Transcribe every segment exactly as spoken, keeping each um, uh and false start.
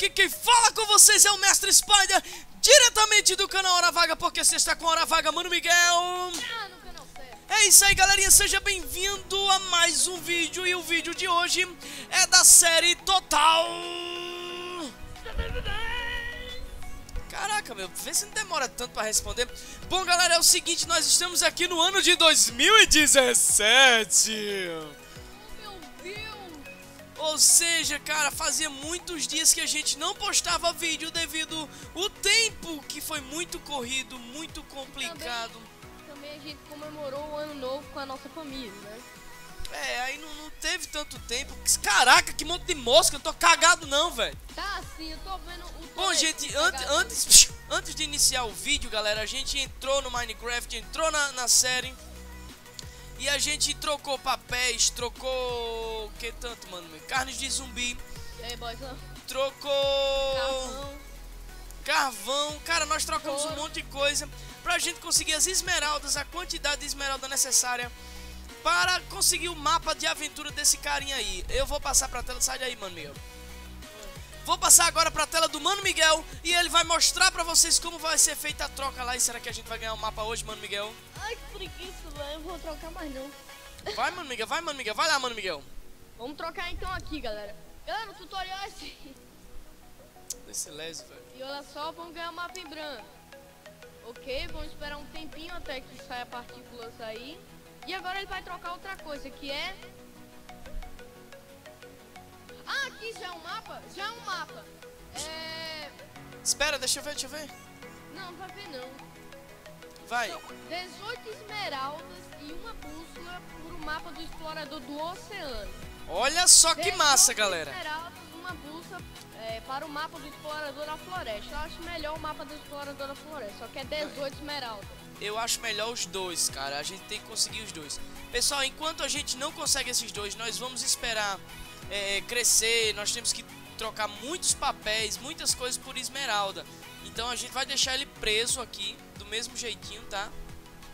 aqui quem fala com vocês é o Mestre Spider, diretamente do canal Hora Vaga, porque você está com Hora Vaga, mano Miguel. É isso aí, galerinha, seja bem-vindo a mais um vídeo, e o vídeo de hoje é da série Total. Caraca, meu, vê se não demora tanto pra responder. Bom, galera, é o seguinte, nós estamos aqui no ano de dois mil e dezessete. Ou seja, cara, fazia muitos dias que a gente não postava vídeo devido o tempo que foi muito corrido, muito complicado. Também, também a gente comemorou o ano novo com a nossa família, né? É, aí não, não teve tanto tempo. Caraca, que monte de mosca, eu não tô cagado não, velho. Tá sim, eu tô vendo o... Bom, gente, antes, antes, antes de iniciar o vídeo, galera, a gente entrou no Minecraft, entrou na, na série... E a gente trocou papéis, trocou... Que tanto, mano? Carnes de zumbi. E aí, boys, trocou... Carvão. Carvão. Cara, nós trocamos Cor. um monte de coisa pra gente conseguir as esmeraldas, a quantidade de esmeralda necessária para conseguir o mapa de aventura desse carinha aí. Eu vou passar pra tela... Sai daí, mano Miguel. Vou passar agora pra tela do Mano Miguel e ele vai mostrar pra vocês como vai ser feita a troca lá. E será que a gente vai ganhar o mapa hoje, Mano Miguel? Ai, que preguiça, velho. Eu vou trocar mais não. Vai, Mano Miguel. Vai, Mano Miguel. Vai lá, Mano Miguel. Vamos trocar então aqui, galera. Galera, o tutorial é assim. Desse lésio, velho. E olha só, vamos ganhar o mapa em branco. Ok, vamos esperar um tempinho até que saia a partícula sair. E agora ele vai trocar outra coisa, que é... Ah, aqui já é um mapa? Já é um mapa. É... Espera, deixa eu ver, deixa eu ver. Não, não vai ver não. Vai. São dezoito esmeraldas e uma bússola por um mapa do explorador do oceano. Olha só que massa, galera. Esmeraldas, uma bússola é, para o mapa do explorador da floresta. Eu acho melhor o mapa do explorador da floresta, só que é dezoito esmeraldas. Eu acho melhor os dois, cara. A gente tem que conseguir os dois. Pessoal, enquanto a gente não consegue esses dois, nós vamos esperar... É, crescer, nós temos que trocar muitos papéis, muitas coisas por esmeralda. Então a gente vai deixar ele preso aqui, do mesmo jeitinho, tá?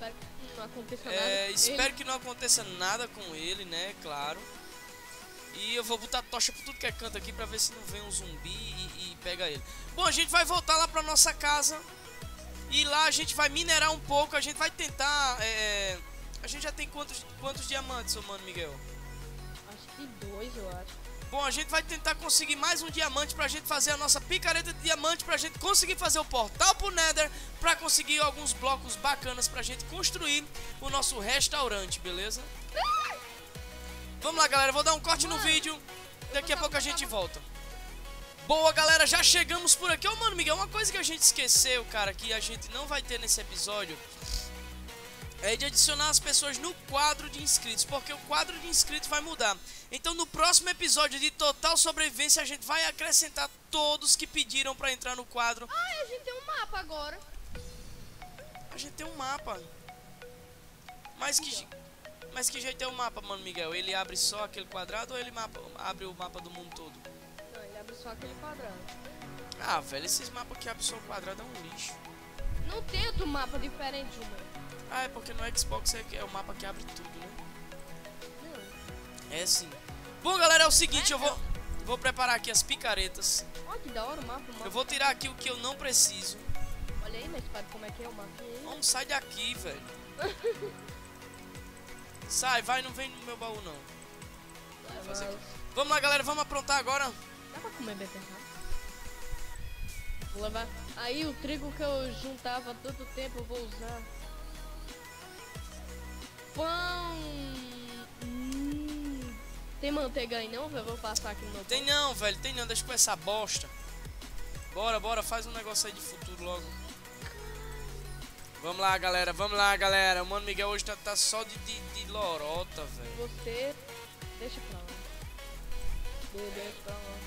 Espero que não aconteça nada, é, espero que não aconteça nada com ele, né? Claro. E eu vou botar tocha por tudo que é canto aqui pra ver se não vem um zumbi e, e pega ele. Bom, a gente vai voltar lá pra nossa casa e lá a gente vai minerar um pouco. A gente vai tentar... É... A gente já tem quantos, quantos diamantes, ô Mano Miguel? E dois, eu acho. Bom, a gente vai tentar conseguir mais um diamante pra gente fazer a nossa picareta de diamante, pra gente conseguir fazer o portal pro Nether, pra conseguir alguns blocos bacanas pra gente construir o nosso restaurante, beleza? Ah! Vamos lá, galera, vou dar um corte mano, no vídeo. Daqui a pouco a gente volta. Boa, galera, já chegamos por aqui. Ô, oh, Mano Miguel, uma coisa que a gente esqueceu, cara, que a gente não vai ter nesse episódio... É de adicionar as pessoas no quadro de inscritos, porque o quadro de inscritos vai mudar. Então no próximo episódio de Total Sobrevivência a gente vai acrescentar todos que pediram pra entrar no quadro. Ah, a gente tem um mapa agora. A gente tem um mapa. Mas que, mas que jeito é o mapa, Mano Miguel? Ele abre só aquele quadrado ou ele mapa, abre o mapa do mundo todo? Não, ele abre só aquele quadrado. Ah, velho, esses mapas que abrem só o quadrado é um lixo. Não tem outro mapa diferente de uma. Ah, é porque no Xbox é o mapa que abre tudo, né? Não. É sim. Bom, galera, é o seguinte, é, eu vou, vou preparar aqui as picaretas. Olha que da hora o mapa, o mapa. Eu vou tirar aqui o que eu não preciso. Olha aí, mas padre, como é que é o mapa? Não, sai daqui, velho. Sai, vai, não vem no meu baú, não. Vai, fazer aqui. Vamos lá, galera, vamos aprontar agora. Dá pra comer beterraba? Vou levar. Aí o trigo que eu juntava há tanto tempo eu vou usar. Pão! Hum. Tem manteiga aí não, velho? Vou passar aqui no meu pão. Tem não, velho. Tem não. Deixa com essa bosta. Bora, bora. Faz um negócio aí de futuro logo. Vamos lá, galera. Vamos lá, galera. O Mano Miguel hoje tá, tá só de, de, de lorota, velho. Você... Deixa pra lá. Deixa pra lá.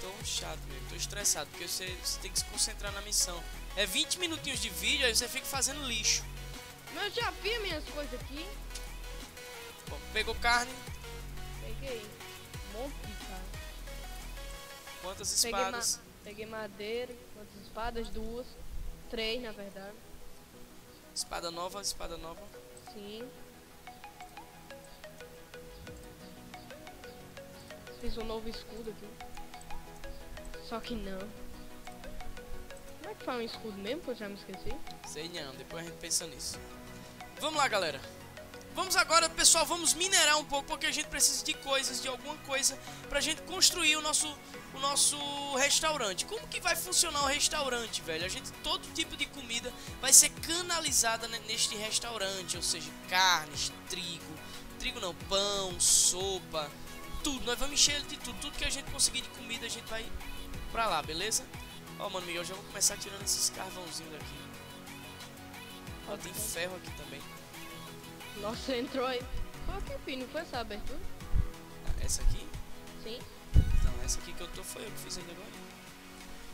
Tô chato, velho. Tô estressado. Porque você, você tem que se concentrar na missão. É vinte minutinhos de vídeo, aí você fica fazendo lixo. Eu já vi minhas coisas aqui. Bom, pegou carne? Peguei. Bom pica. Quantas espadas? Peguei, ma peguei madeira. Quantas espadas? Duas. Três, na verdade. Espada nova, espada nova. Sim. Fiz um novo escudo aqui. Só que não. Como é que faz um escudo mesmo, que eu já me esqueci? Sei não, depois a gente pensa nisso. Vamos lá, galera. Vamos agora, pessoal, vamos minerar um pouco, porque a gente precisa de coisas, de alguma coisa, pra gente construir o nosso, o nosso restaurante. Como que vai funcionar o restaurante, velho? A gente, todo tipo de comida vai ser canalizada neste restaurante, ou seja, carnes, trigo, trigo não, pão, sopa, tudo. Nós vamos encher ele de tudo, tudo que a gente conseguir de comida a gente vai pra lá, beleza? Ó, mano, Miguel, já vou começar tirando esses carvãozinhos daqui. Ó, tem ferro aqui também. Nossa, entrou aí. Qual que é o pino? Foi essa abertura? Ah, essa aqui? Sim. Então, essa aqui que eu tô foi eu que fiz ainda agora.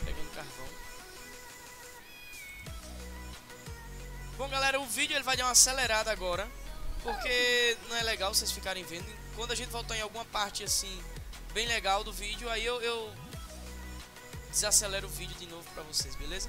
Pegando carvão. Bom, galera, o vídeo ele vai dar uma acelerada agora. Porque não é legal vocês ficarem vendo. Quando a gente voltar em alguma parte assim, bem legal do vídeo, aí eu, eu desacelero o vídeo de novo pra vocês, beleza?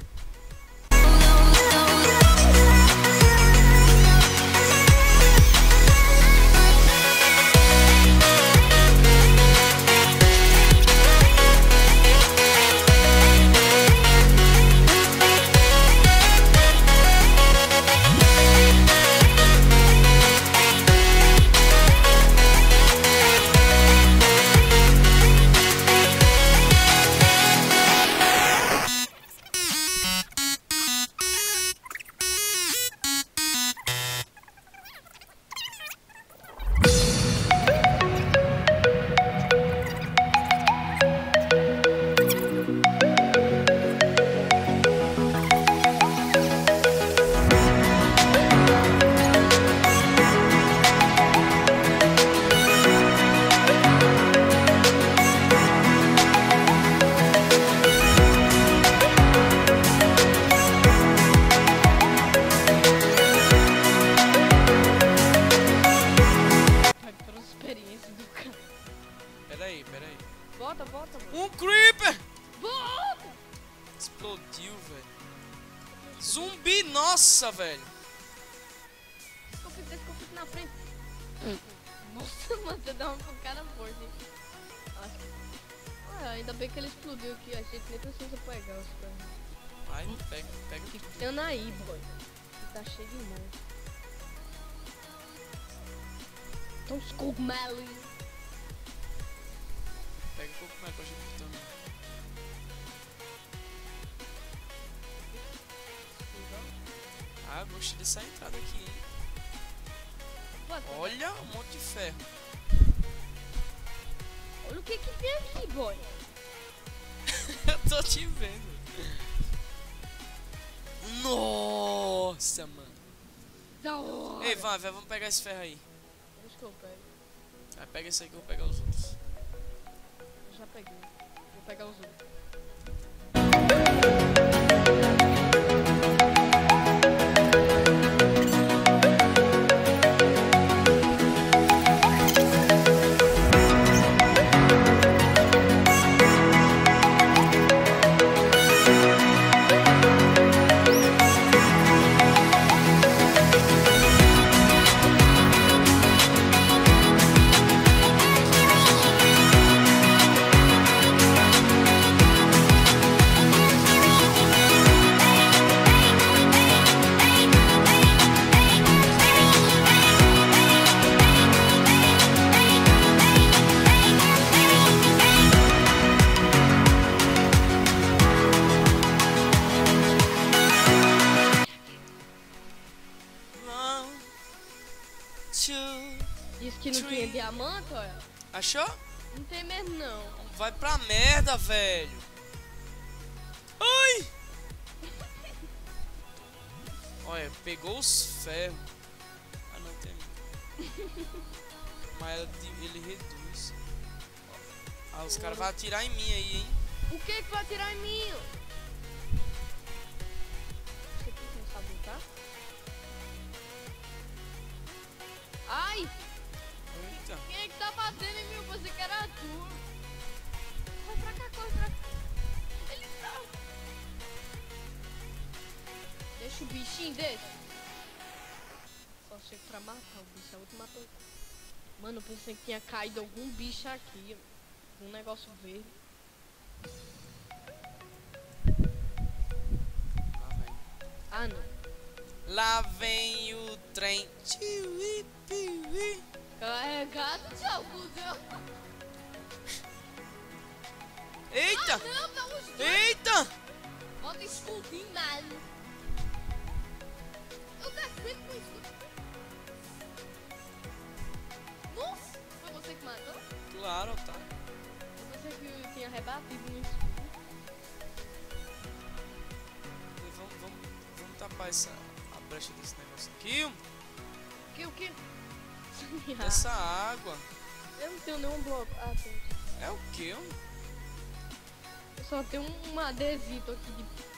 Nossa, velho. Desculpa, desculpa na frente. Nossa, mano, você dá uma pancada forte. Ah, ainda bem que ele explodiu aqui, a gente nem precisa pegar os caras. Ai, não pega, pega. Ficando aí, boy. Tá cheio de mão. Então os cogumelos. Pega um pouco mais pra gente também. Ah, gostei dessa entrada aqui, hein? Olha, um monte de ferro. Olha o que que tem aqui, boy. Eu tô te vendo. Nossa, mano. Da hora. Ei, vai, vai, vamos pegar esse ferro aí. Deixa que eu pego. Ah, pega esse aí que eu vou pegar os outros. Eu já peguei. Vou pegar os outros. Achou? Não tem medo não. Vai pra merda, velho. Ai! Olha, pegou os ferros. Ah, não tem. Mas ele reduz. Ah, os caras vão atirar em mim aí, hein? O que que vai atirar em mim? Você não sabe lutar? Ai! Quem é que tá batendo em mim? Eu pensei que era tu. Corre pra cá, corre pra cá. Ele tá. Deixa o bichinho dele. Só chego pra matar o bicho, a outra matou. Mano, eu pensei que tinha caído algum bicho aqui. Um negócio verde. Ah, não. Lá vem o trem. Tchiui, piui. Carregado de algodão. Eita! Ah, não, eita! Bota escudinho, mano. Eu não aguento com escudo. Nossa! Foi você que matou? Claro, otário. Você que tinha rebatido no escudo. Vamos, vamos, vamos tapar essa, a brecha desse negócio aqui. Que o que? Essa água. Eu não tenho nenhum bloco. Ah, tem. É o que? Um... Só tem um adesivo aqui de...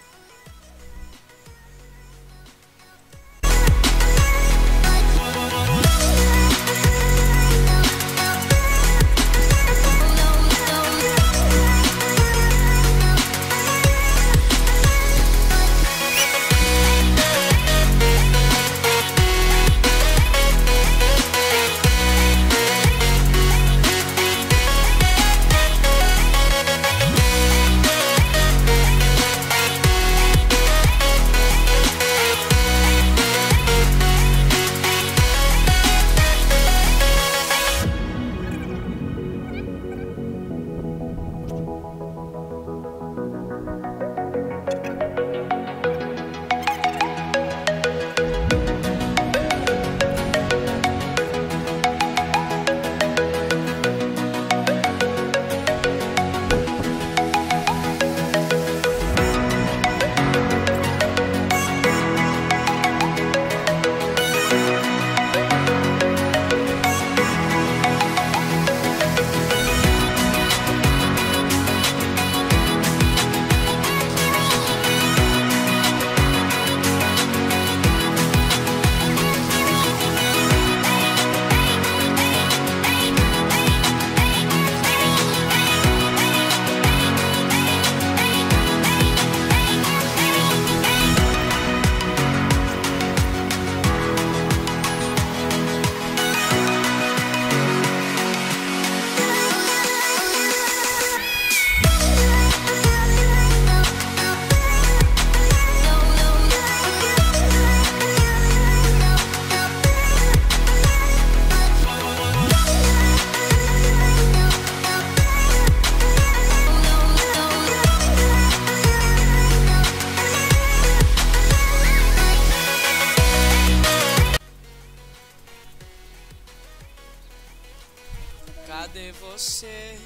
Cadê você,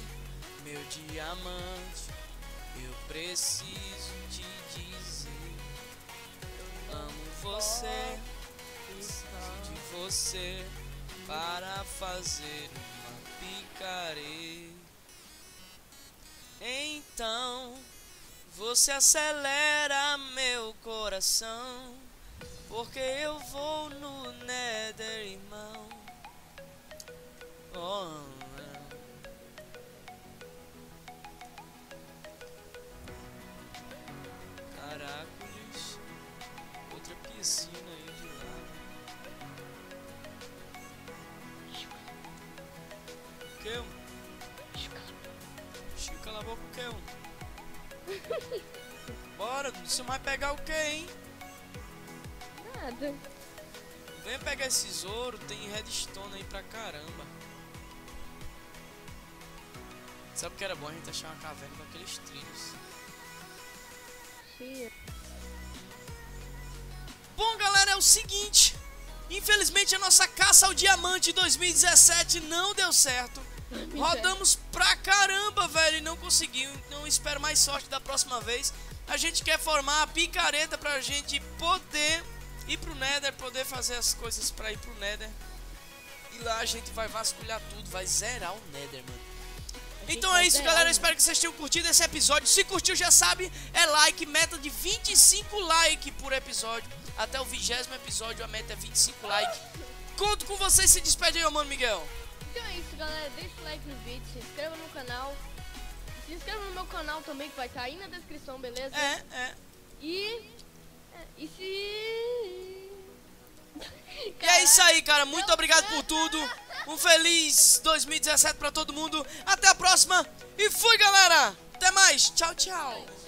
meu diamante? Eu preciso te dizer, eu amo você. Preciso de você para fazer uma picareta. Então você acelera meu coração, porque eu vou no Nether, irmão. Oh. Caracoles, outra piscina aí de lá. Que um? Chica. Chica, cala a boca, que um? Bora, você vai pegar o que, hein? Nada. Vem pegar esses ouro, tem redstone aí pra caramba. Sabe o que era bom a gente achar uma caverna com aqueles trilhos? Bom, galera, é o seguinte. Infelizmente a nossa caça ao diamante dois mil e dezessete não deu certo. Rodamos pra caramba, velho, e não conseguiu. Então espero mais sorte da próxima vez. A gente quer formar a picareta pra gente poder ir pro Nether, poder fazer as coisas pra ir pro Nether. E lá a gente vai vasculhar tudo, vai zerar o Nether, mano. Então é isso, galera, eu espero que vocês tenham curtido esse episódio. Se curtiu, já sabe, é like, meta de vinte e cinco likes por episódio. Até o vigésimo episódio a meta é vinte e cinco likes. Conto com vocês, se despede aí, mano Miguel. Então é isso, galera, deixa o like no vídeo, se inscreva no canal. Se inscreva no meu canal também, que vai estar aí na descrição, beleza? É, é. E... E se... E é isso aí, cara, muito obrigado por tudo. Um feliz dois mil e dezessete pra todo mundo. Até a próxima. E fui, galera. Até mais. Tchau, tchau.